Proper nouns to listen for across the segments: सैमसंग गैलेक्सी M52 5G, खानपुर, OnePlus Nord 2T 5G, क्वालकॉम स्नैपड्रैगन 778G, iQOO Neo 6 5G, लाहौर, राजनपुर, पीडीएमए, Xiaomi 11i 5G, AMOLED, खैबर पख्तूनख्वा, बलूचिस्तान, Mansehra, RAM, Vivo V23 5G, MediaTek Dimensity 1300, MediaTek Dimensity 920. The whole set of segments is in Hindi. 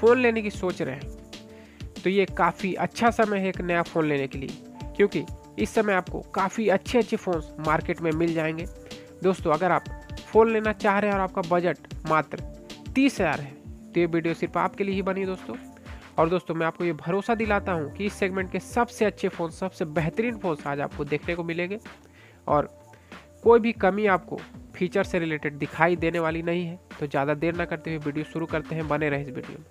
फ़ोन लेने की सोच रहे हैं तो ये काफ़ी अच्छा समय है एक नया फ़ोन लेने के लिए, क्योंकि इस समय आपको काफ़ी अच्छे अच्छे फ़ोन मार्केट में मिल जाएंगे। दोस्तों, अगर आप फ़ोन लेना चाह रहे हैं और आपका बजट मात्र 30,000 है तो ये वीडियो सिर्फ आपके लिए ही बनी दोस्तों। और दोस्तों, मैं आपको ये भरोसा दिलाता हूँ कि इस सेगमेंट के सबसे अच्छे फ़ोन, सबसे बेहतरीन फ़ोन आज आपको देखने को मिलेंगे और कोई भी कमी आपको फीचर से रिलेटेड दिखाई देने वाली नहीं है। तो ज़्यादा देर ना करते हुए वीडियो शुरू करते हैं, बने रहे इस वीडियो में।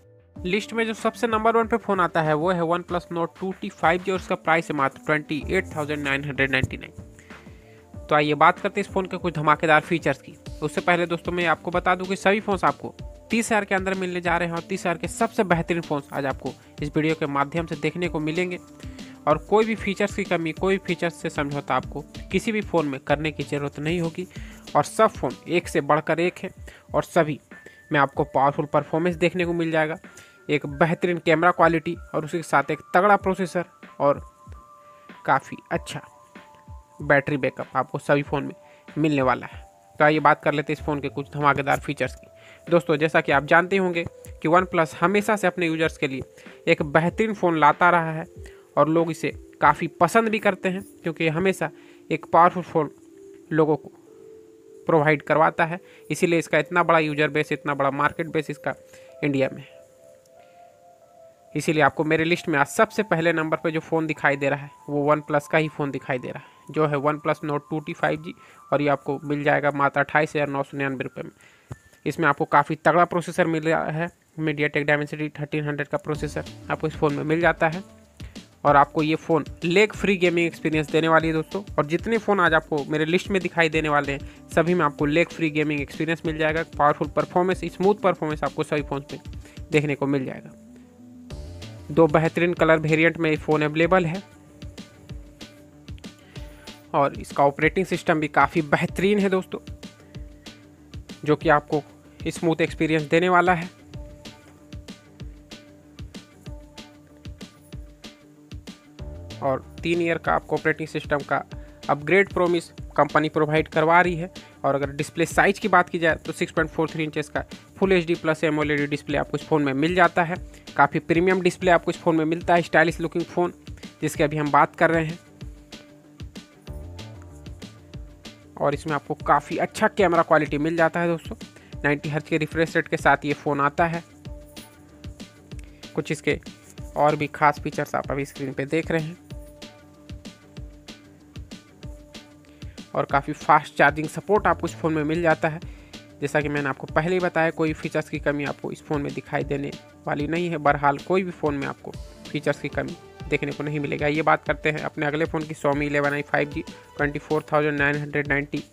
लिस्ट में जो सबसे नंबर 1 पे फ़ोन आता है वो है OnePlus Nord 2T 5G और उसका प्राइस है मात्र 28,999। तो आइए बात करते हैं इस फ़ोन के कुछ धमाकेदार फीचर्स की। उससे पहले दोस्तों मैं आपको बता दूं कि सभी फ़ोन्स आपको 30,000 के अंदर मिलने जा रहे हैं और 30,000 के सबसे बेहतरीन फ़ोन्स आज आपको इस वीडियो के माध्यम से देखने को मिलेंगे और कोई भी फीचर्स की कमी, कोई फीचर्स से समझौता आपको किसी भी फ़ोन में करने की ज़रूरत नहीं होगी और सब फ़ोन एक से बढ़कर एक है और सभी में आपको पावरफुल परफॉर्मेंस देखने को मिल जाएगा, एक बेहतरीन कैमरा क्वालिटी और उसके साथ एक तगड़ा प्रोसेसर और काफ़ी अच्छा बैटरी बैकअप आपको सभी फ़ोन में मिलने वाला है। तो आइए बात कर लेते हैं इस फ़ोन के कुछ धमाकेदार फीचर्स की। दोस्तों, जैसा कि आप जानते होंगे कि OnePlus हमेशा से अपने यूजर्स के लिए एक बेहतरीन फ़ोन लाता रहा है और लोग इसे काफ़ी पसंद भी करते हैं क्योंकि हमेशा एक पावरफुल फ़ोन लोगों को प्रोवाइड करवाता है, इसीलिए इसका इतना बड़ा यूजर बेस, इतना बड़ा मार्केट बेस इसका इंडिया में है। इसीलिए आपको मेरे लिस्ट में आज सबसे पहले नंबर पर जो फ़ोन दिखाई दे रहा है वो OnePlus का ही फ़ोन दिखाई दे रहा है, जो है OnePlus Nord 2T 5G और ये आपको मिल जाएगा मात्र 28,999 रुपये में। इसमें आपको काफ़ी तगड़ा प्रोसेसर मिल रहा है, MediaTek Dimensity 1300 का प्रोसेसर आपको इस फ़ोन में मिल जाता है और आपको ये phone lag free gaming experience देने वाली है दोस्तों। और जितने फ़ोन आज आपको मेरे लिस्ट में दिखाई देने वाले हैं सभी में आपको लेग फ्री गेमिंग एक्सपीरियंस मिल जाएगा, पावरफुल परफॉर्मेंस, स्मूथ परफॉर्मेंस आपको सभी फ़ोन में देखने को मिल जाएगा। 2 बेहतरीन कलर वेरिएंट में ये फ़ोन अवेलेबल है और इसका ऑपरेटिंग सिस्टम भी काफ़ी बेहतरीन है दोस्तों, जो कि आपको स्मूथ एक्सपीरियंस देने वाला है। और 3 ईयर का आपको ऑपरेटिंग सिस्टम का अपग्रेड प्रोमिस कंपनी प्रोवाइड करवा रही है। और अगर डिस्प्ले साइज़ की बात की जाए तो 6.43 इंचेस का full HD plus AMOLED display आपको इस फ़ोन में मिल जाता है। काफ़ी प्रीमियम डिस्प्ले आपको इस फ़ोन में मिलता है, स्टाइलिश लुकिंग फ़ोन जिसके अभी हम बात कर रहे हैं। और इसमें आपको काफ़ी अच्छा कैमरा क्वालिटी मिल जाता है दोस्तों, 90 हर्ट्ज़ के रिफ्रेश रेट के साथ ये फ़ोन आता है। कुछ इसके और भी खास फीचर्स आप अभी स्क्रीन पे देख रहे हैं और काफ़ी फास्ट चार्जिंग सपोर्ट आपको इस फ़ोन में मिल जाता है। जैसा कि मैंने आपको पहले ही बताया, कोई फीचर्स की कमी आपको इस फ़ोन में दिखाई देने वाली नहीं है। बहरहाल कोई भी फ़ोन में आपको फीचर्स की कमी देखने को नहीं मिलेगा। ये बात करते हैं अपने अगले फ़ोन की, Xiaomi 11i 5G 24,990।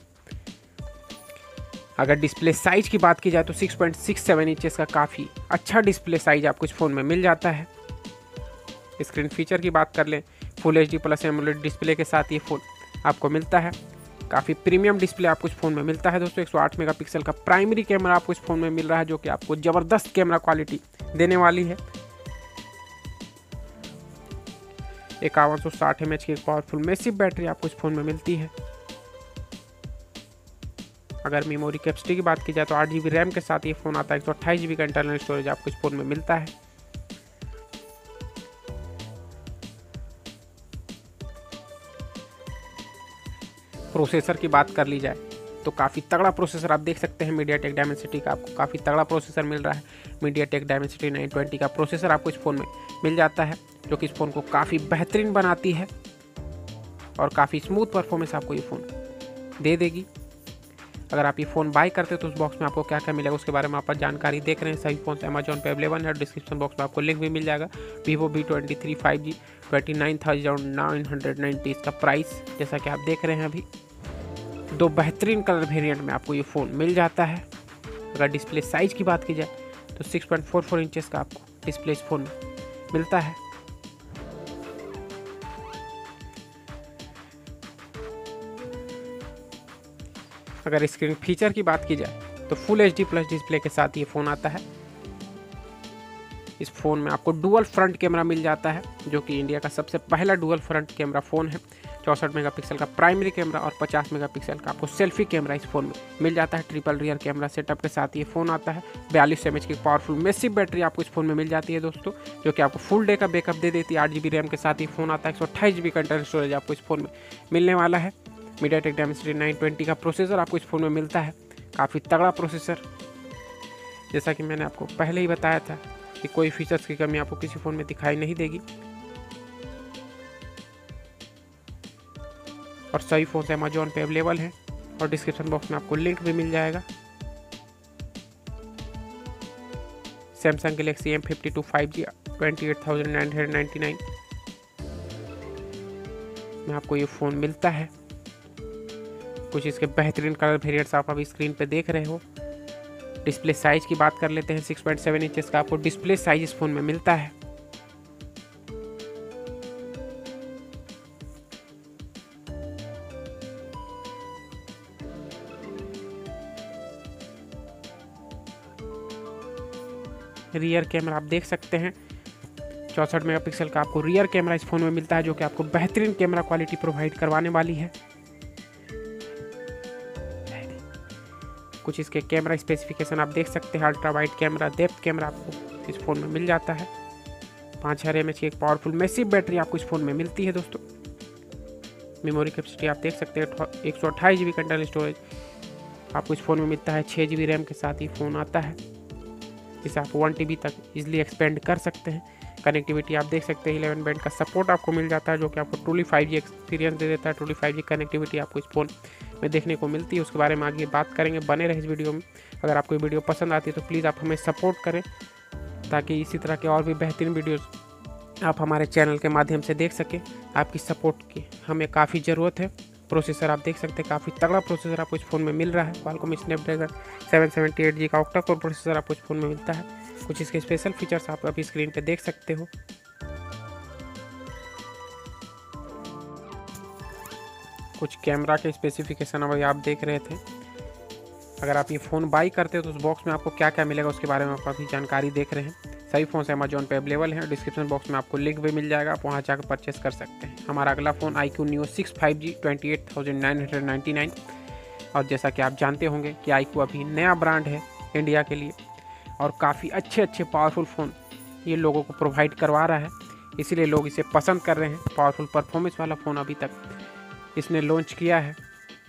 अगर डिस्प्ले साइज़ की बात की जाए तो 6.67 इंचेस का काफ़ी अच्छा डिस्प्ले साइज़ आपको इस फ़ोन में मिल जाता है। स्क्रीन फीचर की बात कर लें, full HD plus AMOLED display के साथ ये फ़ोन आपको मिलता है। काफ़ी प्रीमियम डिस्प्ले आपको इस फ़ोन में मिलता है दोस्तों, 108 मेगापिक्सल का प्राइमरी कैमरा आपको इस फ़ोन में मिल रहा है जो कि आपको ज़बरदस्त कैमरा क्वालिटी देने वाली है। 5160 mAh की एक पावरफुल मैसिव बैटरी आपको इस फ़ोन में मिलती है। अगर मेमोरी कैपेसिटी की बात की जाए तो 8 GB रैम के साथ ये फ़ोन आता है, 128 GB का इंटरनल स्टोरेज आपको इस फ़ोन में मिलता है। प्रोसेसर की बात कर ली जाए तो काफ़ी तगड़ा प्रोसेसर आप देख सकते हैं, MediaTek Dimensity का आपको काफ़ी तगड़ा प्रोसेसर मिल रहा है। MediaTek Dimensity 920 का प्रोसेसर आपको इस फ़ोन में मिल जाता है जो कि इस फ़ोन को काफ़ी बेहतरीन बनाती है और काफ़ी स्मूथ परफॉर्मेंस आपको ये फ़ोन दे देगी। अगर आप ये फ़ोन बाय करते हैं तो उस बॉक्स में आपको क्या क्या मिलेगा उसके बारे में आप जानकारी देख रहे हैं। सभी फ़ोन अमेजॉन पे अवेलेबल है, डिस्क्रिप्शन बॉक्स में आपको लिंक भी मिल जाएगा। Vivo V23 5G 29,990 इसका प्राइस, जैसा कि आप देख रहे हैं अभी। 2 बेहतरीन कलर वेरिएंट में आपको ये फ़ोन मिल जाता है। अगर डिस्प्ले साइज़ की बात की जाए तो 6.44 इंचेस का आपको डिस्प्ले इस फ़ोन में मिलता है। अगर स्क्रीन फीचर की बात की जाए तो फुल एचडी प्लस डिस्प्ले के साथ ये फ़ोन आता है। इस फ़ोन में आपको डुअल फ्रंट कैमरा मिल जाता है जो कि इंडिया का सबसे पहला डुअल फ्रंट कैमरा फ़ोन है। 64 मेगापिक्सल का प्राइमरी कैमरा और 50 मेगापिक्सल का आपको सेल्फी कैमरा इस फोन में मिल जाता है। ट्रिपल रियर कैमरा सेटअप के साथ ये फ़ोन आता है। 42 mAh की पावरफुल मेसिव बैटरी आपको इस फोन में मिल जाती है दोस्तों, जो कि आपको फुल डे का बैकअप दे देती है। 8GB रैम के साथ ये फ़ोन आता है। 128GB का इंटरनल स्टोरेज आपको इस फोन में मिलने वाला है। MediaTek Dimensity 920 का प्रोसेसर आपको इस फोन में मिलता है, काफ़ी तगड़ा प्रोसेसर। जैसा कि मैंने आपको पहले ही बताया था कि कोई फीचर्स की कमी आपको किसी फ़ोन में दिखाई नहीं देगी और सभी फ़ोन अमेजोन पे अवेलेबल हैं और डिस्क्रिप्शन बॉक्स में आपको लिंक भी मिल जाएगा। सैमसंग गैलेक्सी M52 5G 28,999 में आपको ये फ़ोन मिलता है। कुछ इसके बेहतरीन कलर वेरिएंट्स आप अभी स्क्रीन पे देख रहे हो। डिस्प्ले साइज़ की बात कर लेते हैं, 6.7 इंचेस का आपको डिस्प्ले साइज़ इस फ़ोन में मिलता है। रियर कैमरा आप देख सकते हैं, 64 मेगापिक्सल का आपको रियर कैमरा इस फ़ोन में मिलता है, जो कि आपको बेहतरीन कैमरा क्वालिटी प्रोवाइड करवाने वाली है। कुछ इसके कैमरा स्पेसिफिकेशन आप देख सकते हैं। Ultra wide camera, depth camera आपको इस फ़ोन में मिल जाता है। 5000 mAh की एक पावरफुल मैसिव बैटरी आपको इस फ़ोन में मिलती है दोस्तों। मेमोरी कैपेसिटी आप देख सकते हैं, 128GB का इंटरनल स्टोरेज आपको इस फ़ोन में मिलता है। 6GB रैम के साथ ही फ़ोन आता है, जिसे आप 1TB तक इजिली एक्सपेंड कर सकते हैं। कनेक्टिविटी आप देख सकते हैं, 11 बैंड का सपोर्ट आपको मिल जाता है, जो कि आपको ट्रूली 5G एक्सपीरियंस दे देता है। ट्रूली 5G कनेक्टिविटी आपको इस फोन में देखने को मिलती है। उसके बारे में आगे बात करेंगे, बने रहे इस वीडियो में। अगर आपको वीडियो पसंद आती है तो प्लीज़ आप हमें सपोर्ट करें, ताकि इसी तरह के और भी बेहतरीन वीडियोज़ आप हमारे चैनल के माध्यम से देख सकें। आपकी सपोर्ट की हमें काफ़ी ज़रूरत है। प्रोसेसर आप देख सकते हैं, काफ़ी तगड़ा प्रोसेसर आपको इस फ़ोन में मिल रहा है। क्वालकॉम स्नैपड्रैगन 778G का ऑक्टा कोर प्रोसेसर आपको इस फ़ोन में मिलता है। कुछ इसके स्पेशल फीचर्स आप अभी स्क्रीन पे देख सकते हो। कुछ कैमरा के स्पेसिफिकेशन अभी आप देख रहे थे। अगर आप ये फ़ोन बाई करते हो तो उस बॉक्स में आपको क्या क्या मिलेगा, उसके बारे में आप अभी जानकारी देख रहे हैं। सभी फ़ोन अमेजोन पे अवेलेबल हैं। डिस्क्रिप्शन बॉक्स में आपको लिंक भी मिल जाएगा, आप वहाँ जाकर परचेस कर सकते हैं। हमारा अगला फ़ोन iQOO Neo 6 5G 28,999। और जैसा कि आप जानते होंगे कि iQOO अभी नया ब्रांड है इंडिया के लिए और काफ़ी अच्छे अच्छे पावरफुल फ़ोन ये लोगों को प्रोवाइड करवा रहा है, इसीलिए लोग इसे पसंद कर रहे हैं। पावरफुल परफॉर्मेंस वाला फ़ोन अभी तक इसने लॉन्च किया है,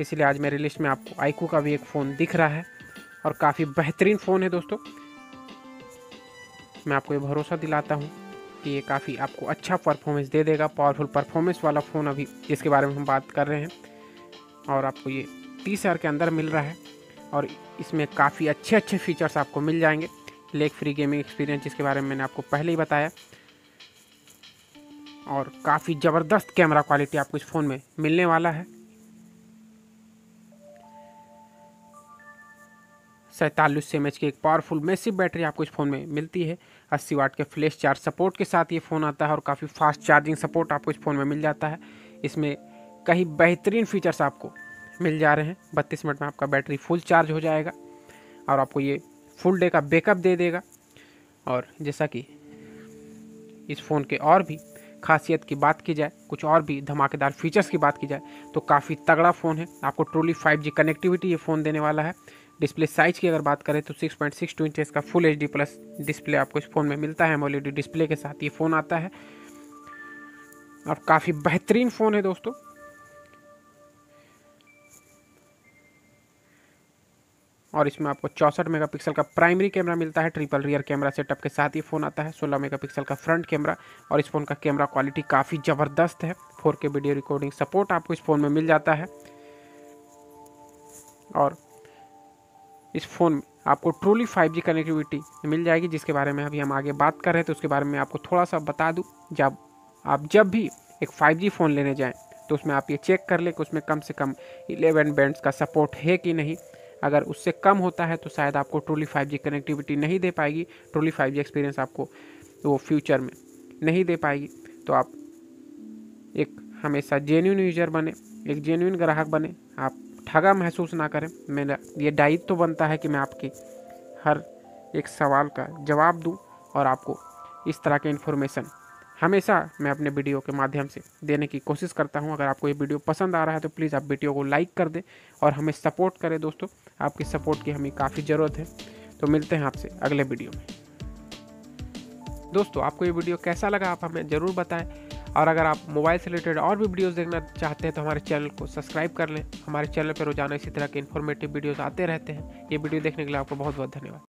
इसीलिए आज मेरी लिस्ट में आपको iQOO का भी एक फ़ोन दिख रहा है और काफ़ी बेहतरीन फ़ोन है दोस्तों। मैं आपको ये भरोसा दिलाता हूँ कि ये काफ़ी आपको अच्छा परफॉर्मेंस दे देगा। पावरफुल परफॉर्मेंस वाला फ़ोन अभी जिसके बारे में हम बात कर रहे हैं और आपको ये 30,000 के अंदर मिल रहा है और इसमें काफ़ी अच्छे अच्छे फीचर्स आपको मिल जाएंगे। लेग फ्री गेमिंग एक्सपीरियंस जिसके बारे में मैंने आपको पहले ही बताया और काफ़ी ज़बरदस्त कैमरा क्वालिटी आपको इस फ़ोन में मिलने वाला है। 47 mAh की एक पावरफुल मैसिव बैटरी आपको इस फ़ोन में मिलती है। 80 वाट के फ्लैश चार्ज सपोर्ट के साथ ये फ़ोन आता है और काफ़ी फास्ट चार्जिंग सपोर्ट आपको इस फ़ोन में मिल जाता है। इसमें कई बेहतरीन फीचर्स आपको मिल जा रहे हैं। 32 मिनट में आपका बैटरी फुल चार्ज हो जाएगा और आपको ये फुल डे का बैकअप दे देगा। और जैसा कि इस फ़ोन के और भी खासियत की बात की जाए, कुछ और भी धमाकेदार फीचर्स की बात की जाए तो काफ़ी तगड़ा फ़ोन है। आपको ट्रूली 5G कनेक्टिविटी ये फ़ोन देने वाला है। डिस्प्ले साइज़ की अगर बात करें तो 6.62 इंचेस का फुल एचडी प्लस डिस्प्ले आपको इस फ़ोन में मिलता है। एमोलेड डिस्प्ले के साथ ये फ़ोन आता है और काफ़ी बेहतरीन फ़ोन है दोस्तों। और इसमें आपको 64 मेगापिक्सल का प्राइमरी कैमरा मिलता है। ट्रिपल रियर कैमरा सेटअप के साथ ये फ़ोन आता है। 16 मेगापिक्सल का फ्रंट कैमरा और इस फ़ोन का कैमरा क्वालिटी काफ़ी ज़बरदस्त है। 4K वीडियो रिकॉर्डिंग सपोर्ट आपको इस फ़ोन में मिल जाता है और इस फ़ोन में आपको ट्रूली 5G कनेक्टिविटी मिल जाएगी, जिसके बारे में अभी हम आगे बात कर रहे हैं। तो उसके बारे में आपको थोड़ा सा बता दूं, जब आप जब भी एक 5G फ़ोन लेने जाएं तो उसमें आप ये चेक कर लें कि उसमें कम से कम 11 बैंड्स का सपोर्ट है कि नहीं। अगर उससे कम होता है तो शायद आपको ट्रूली 5G कनेक्टिविटी नहीं दे पाएगी, ट्रूली 5G एक्सपीरियंस आपको वो फ्यूचर में नहीं दे पाएगी। तो आप एक हमेशा जेन्युइन यूज़र बने, एक जेन्युइन ग्राहक बने, आप ठगा महसूस ना करें। मेरा ये दायित्व तो बनता है कि मैं आपके हर एक सवाल का जवाब दूं और आपको इस तरह के इन्फॉर्मेशन हमेशा मैं अपने वीडियो के माध्यम से देने की कोशिश करता हूं। अगर आपको ये वीडियो पसंद आ रहा है तो प्लीज़ आप वीडियो को लाइक कर दें और हमें सपोर्ट करें दोस्तों, आपकी सपोर्ट की हमें काफ़ी ज़रूरत है। तो मिलते हैं आपसे अगले वीडियो में। दोस्तों आपको ये वीडियो कैसा लगा आप हमें ज़रूर बताएं, और अगर आप मोबाइल से रिलेटेड और भी वीडियोस देखना चाहते हैं तो हमारे चैनल को सब्सक्राइब कर लें। हमारे चैनल पर रोजाना इसी तरह के इन्फॉर्मेटिव वीडियोस आते रहते हैं। ये वीडियो देखने के लिए आपको बहुत बहुत धन्यवाद।